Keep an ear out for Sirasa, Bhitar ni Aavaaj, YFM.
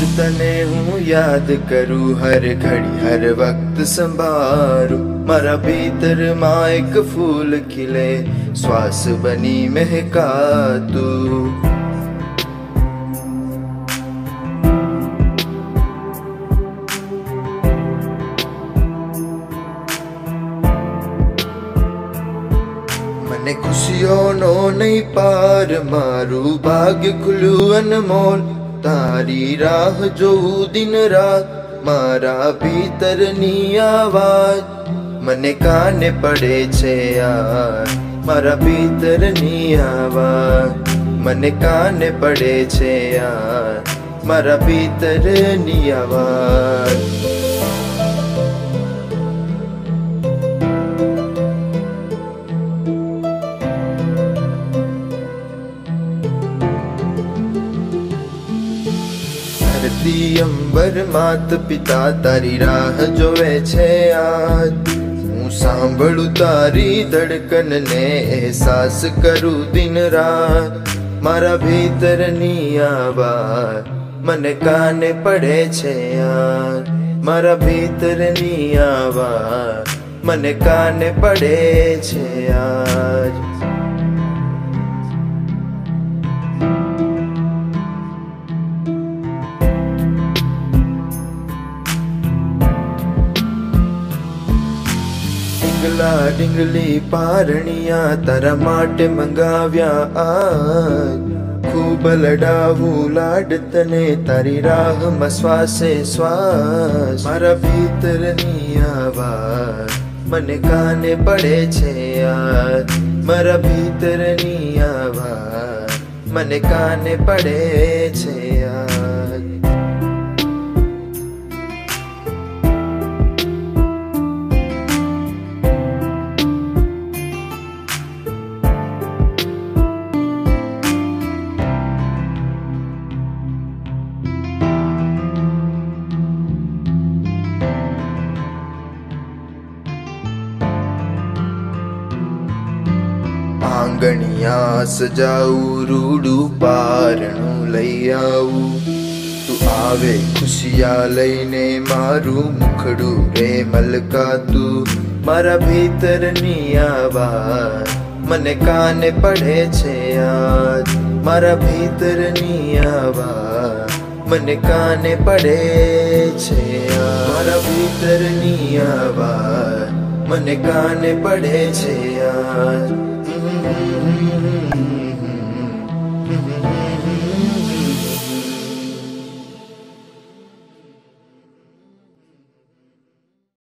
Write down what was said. तुझ तने हूँ याद करूँ हर घड़ी हर वक्त संभारू। मरा भीतर माँ एक फूल खिले श्वास बनी महका तू। मने खुशियों नो नहीं पार मारू भाग्य खुलू अनमोल। तारी राह जो दिन रात मारा भीतर नी आवाज मने काने पड़े छे यार। मारा भीतर नी आवाज मने काने पड़े छे यार। मारा भीतर नी आवाज। धरती अंबर मात पिता तारी राह जोवे छे आज। हूँ सांभळू तारी धड़कन ने एहसास करू दिन रात। मारा भीतर नी आवाज मने काने पड़े छे यार। मारा भीतर नी आवाज मने काने पड़े छे यार। डिंगला डिंगली पारणिया तारा माटे मंगाव्या आज। खूब लड़ावू लाड तने तारी राह मस्वासे श्वास। मारा भीतर नी आवाज मने काने पड़े छे यार। मारा भीतर नी आवाज मने काने पड़े छे यार। आंगणिया सजाऊ रूडू पारणू लई आऊ। तू आवे खुशिया लईने मारू मुखड़ू रे मलका तू। मारा भीतर नी आवाज मने काने पड़े छे यार। मारा भीतर नी आवाज मने काने पड़े छे यार। मारा भीतर नी आवाज मने काने पड़े छे यार।